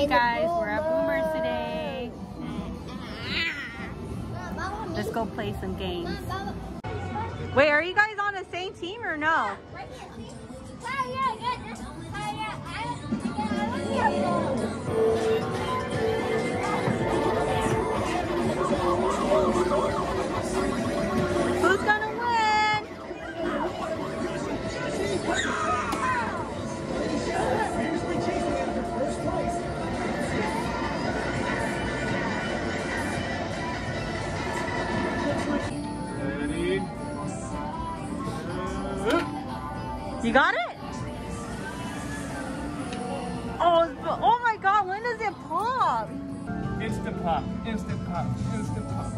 Hey guys, we're at Boomers today. Let's go play some games. Wait, are you guys on the same team or no? Who's gonna You got it? Oh my god, when does it pop? Instant pop, instant pop, instant pop.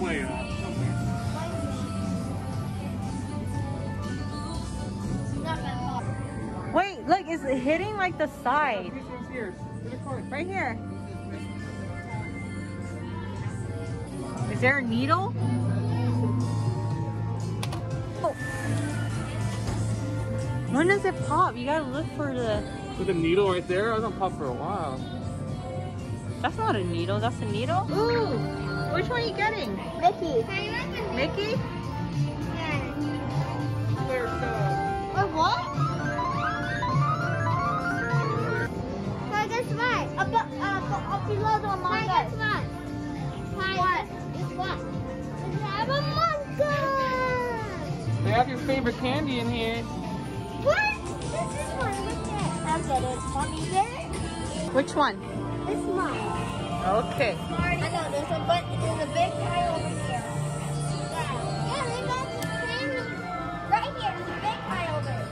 Wait up. Wait, look, it's hitting like the side. Right here. Is there a needle? When does it pop? You gotta look for the... With a needle right there? I don't pop for a while. That's not a needle, that's a needle? Ooh! Which one are you getting? Mickey. Mickey? Yeah. There's a... what? So guess what? Up below the monster. Guess what? What? Guess what? We have a monster! They have your favorite candy in here. What? This is one. Look at it. I'll get it. Want me to get it? Which one? This one. Okay. Smarties. I know this one, but there's a big guy over here. Yeah, they got the same right here. There's a big guy over here.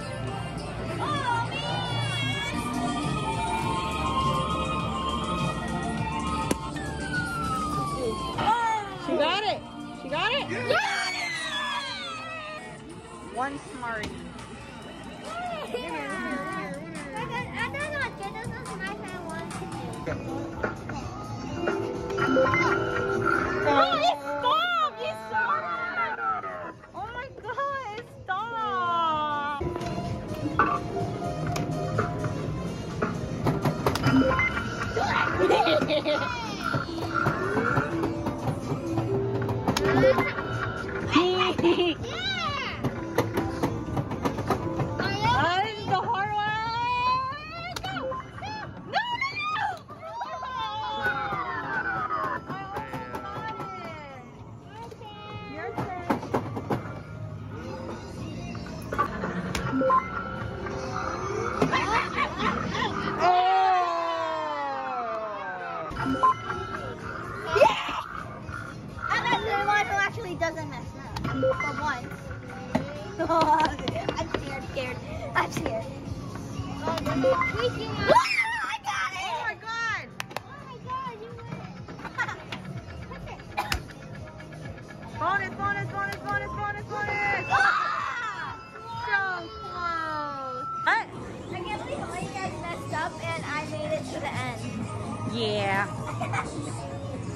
Oh, man. Oh. She got it. She got it? Yeah. Got it! One Smartie. Oh, it stopped! It stopped! Oh my god, it stopped! That is the hard one!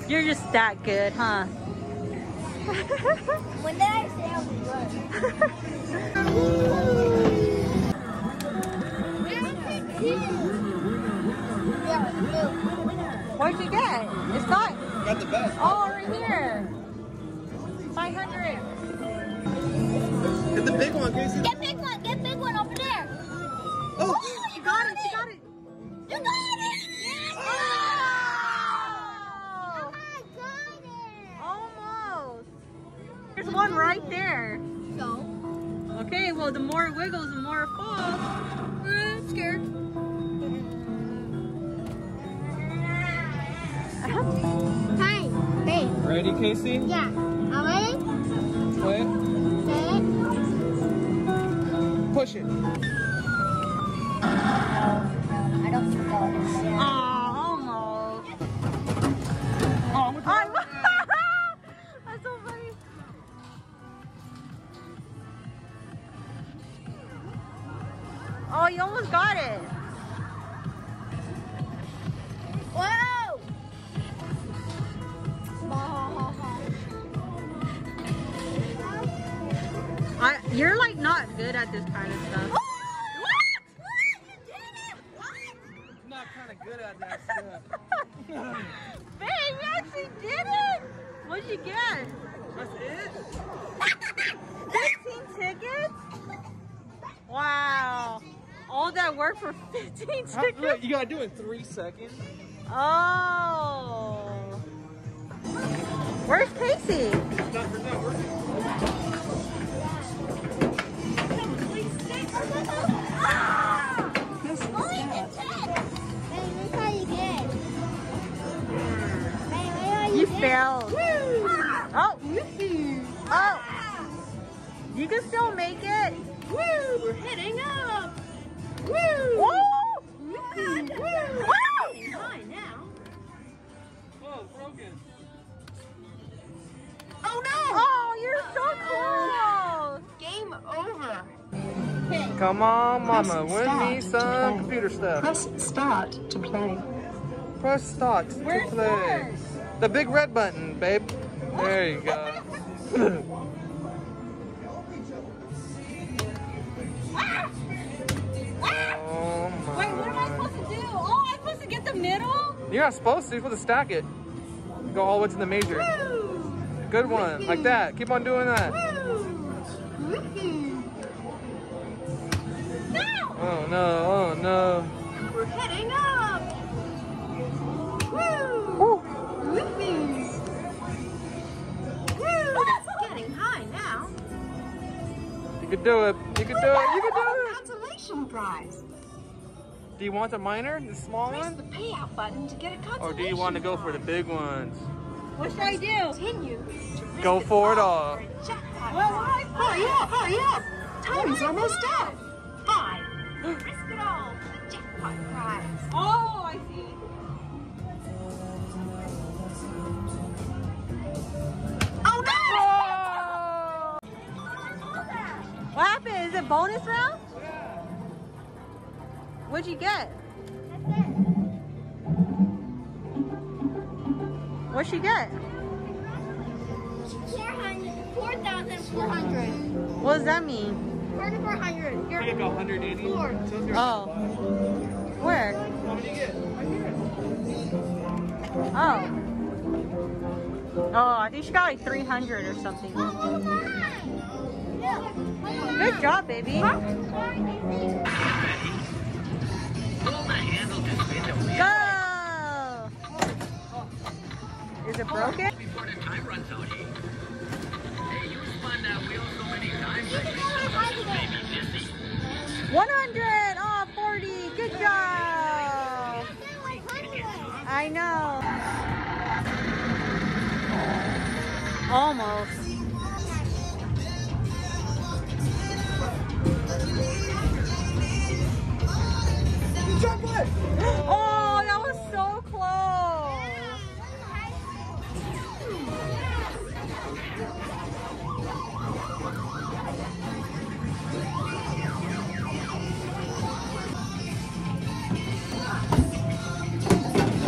You're just that good, huh? When did I say I was? What'd you get? It's not. You got the best. Oh, over here. 500. Get the big one, Casey. Get big one. Get big one over there. Oh, oh you got it. You got it. You got it. Yes. Oh. There's one right there. So? Okay, well, the more it wiggles, the more it falls. I'm scared. Hi, babe. Ready, Casey? Yeah. All right? Click. Click. Push it. I don't think that. Oh, you almost got it. Whoa! You're like not good at this kind of stuff. What? What? You did it! What? kind of good at that stuff. Babe, you actually did it! What'd you get? That's it? 15 tickets? Wow. All that work for 15 tickets? Look, you gotta do it in 3 seconds. Oh. Where's Casey? You failed. Oh, oh, you can still make it. Woo, we're hitting up. Woo, oh, woo, oh, now. Whoa, broken. Oh no! Oh, you're so cool. Game over. Come on, Mama. Win me some computer stuff. Press start to play. Press start to play. The big red button, babe. There you go. Oh my. Wait, what am I supposed to do? Oh, I'm supposed to get the middle? You're not supposed to. You're supposed to stack it. Go all the way to the major. Woo! Good one. Like that. Keep on doing that. No! Oh no, oh no. We're heading up. Woo! Woo! You can do it. You can do it. You can do it. Consolation prize. Do you want the minor, the small one? Press the payout button to get a consolation prize. Or do you want to go for the big ones? What should I do? Continue to risk go for it all. For hurry up! Hurry up! Time's almost up. 5. Risk it all for the jackpot prize. Oh, I see. Oh no! Oh! What happened? Is it bonus round? Yeah. What'd you get? That's it. What'd she get? 4,400. What does that mean? 4,400. You're like 180. Oh. Where? How many did you get? Right here. Oh. Oh, I think she got like 300 or something. Oh, look at mine. Good job, baby. Huh? Go! Is it broken? Before the time runs out, hey, you spun that wheel so many times. 100! Oh, 40! Good job! I know. Almost. Chocolate. Oh, that was so close.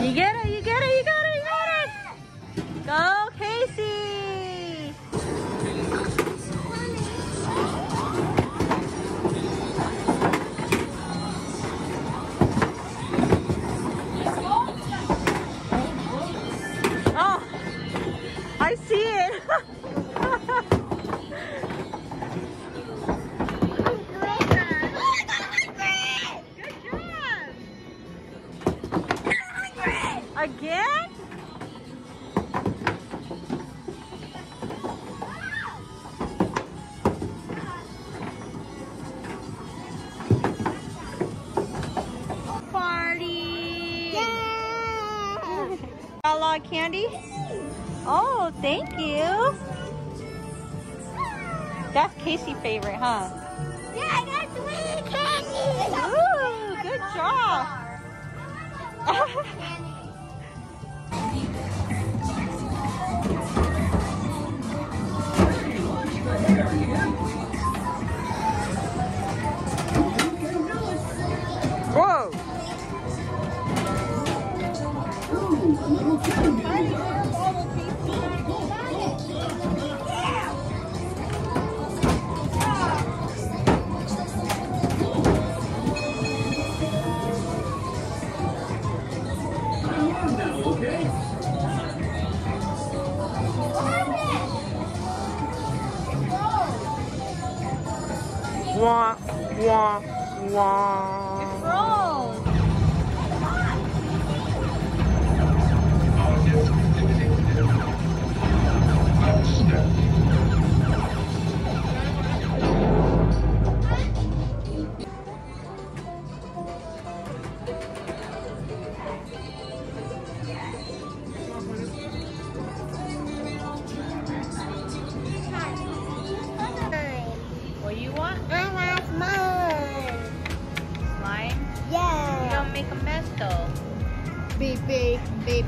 You get it, you get it, you got it, you got it. Go, Casey. I see it. Again? Party. Yeah. Got a lot of candy? Oh, thank you. That's Casey's favorite, huh? Yeah, I got sweet candy. Ooh, good job. Whoa. Wah, wah, wah. It froze.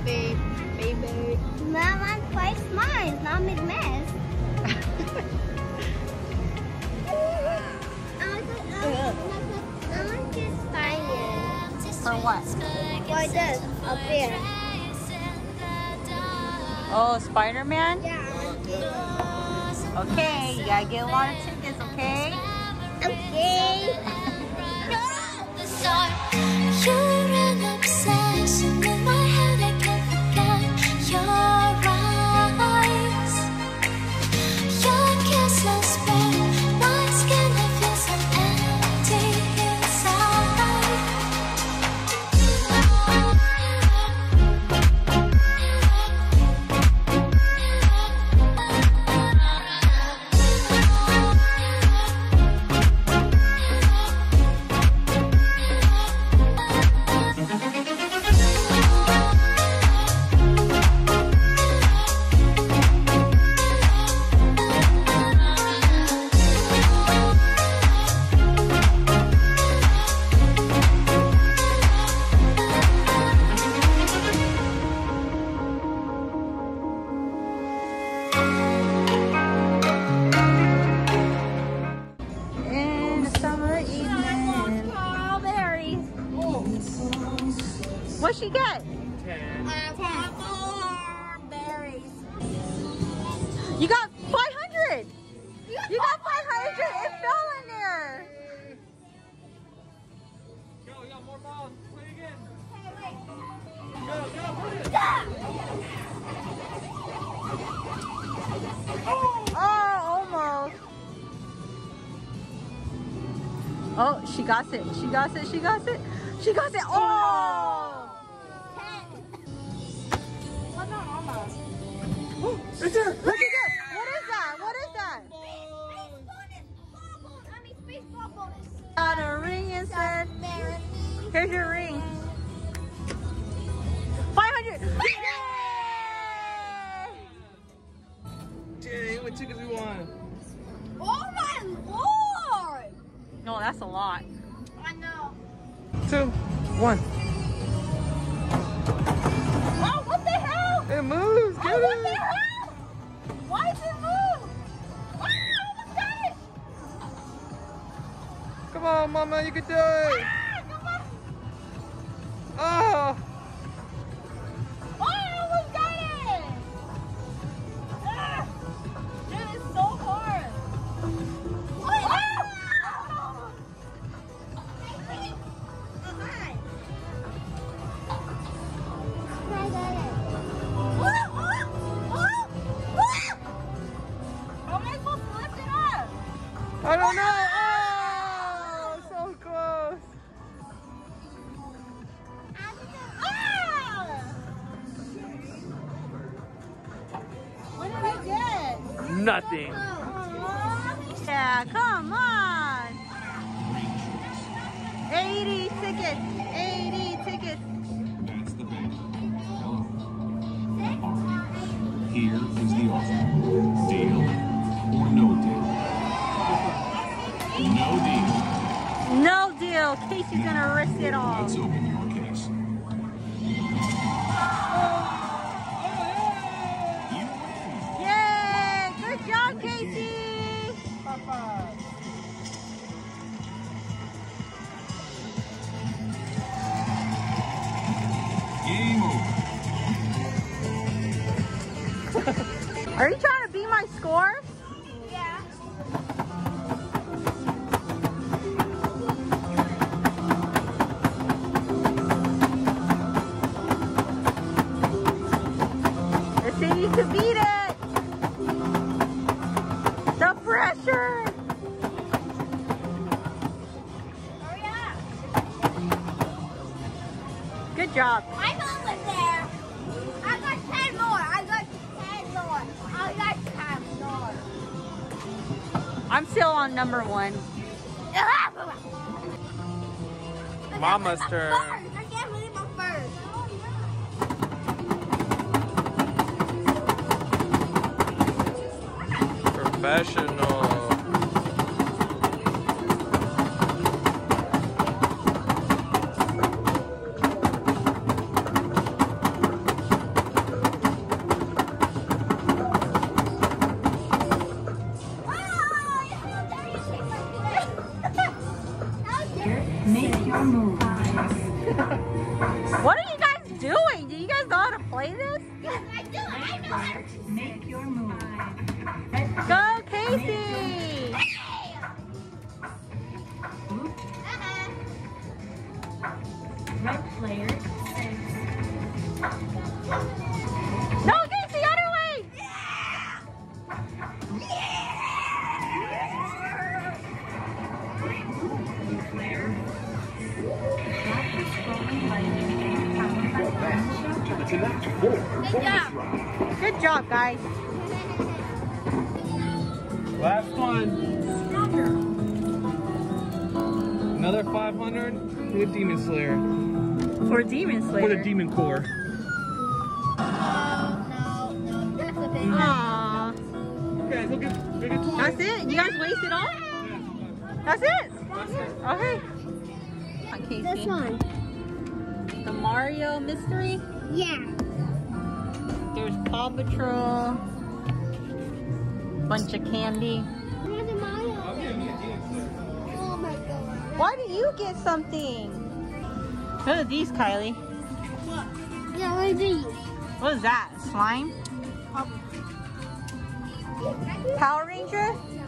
Baby. Mama, quite smart. Not make mess. I want to spy it. For what? For this up there. Oh, Spider-Man? Yeah. Okay, you gotta get a lot of tickets, okay? Okay. You're an obsession. What she got? 10. 10 berries. You got 500. You got 500. It fell in there. Go, we got more balls. Play it again. Go, put it. Oh, almost. Oh, she got it. She got it. She got it. She got it. Oh. Oh, it's there. Look at this. What is that? What is that? Space bubble. Got a ring inside. Here's your ring. 500. Yay! Dang, what tickets we won? Oh my lord! No, that's a lot. I know. 2, 1. It moves! Get it! Why does it move? Ah, I almost got it! Come on, Mama, you can do it! Ah, come on! Oh! Oh, I almost got it! Ah, dude, it's so hard! Oh! I got it! I don't know. Oh, so close. What did I get? Nothing. So yeah, come on. 80 tickets. 80 tickets. That's the big. Here is the offer. Deal or no deal. No deal. No deal. Casey's gonna risk it all. Let's open your case. Oh. Yay! Good job, Casey. Papa. Game over. Are you trying to beat my score? The pressure! Good job. I'm almost there. I got 10 more. I got 10 more. I got 10 more. I'm still on number one. Mama's turn. I can't believe I'm first. Oh, yeah. Professional. What are you guys doing? Do you guys know how to play this? Yes, I do. I know how to make your move. Go, Casey! Red player. No, Casey, other way! Yeah! Good job, guys. Last one. Stronger. Another 500 for the Demon Slayer. For Demon Slayer? For the Demon Core. Oh, no, that's a big one. Aww. Okay, look at toys. That's it? You guys wasted all? That's it? Okay. Casey. This one. The Mario Mystery? Yeah. There's Paw Patrol. Bunch of candy. Oh my God. Why do you get something? What are these, Kylie? What? Yeah, what are these? What is that? Slime? Power Ranger?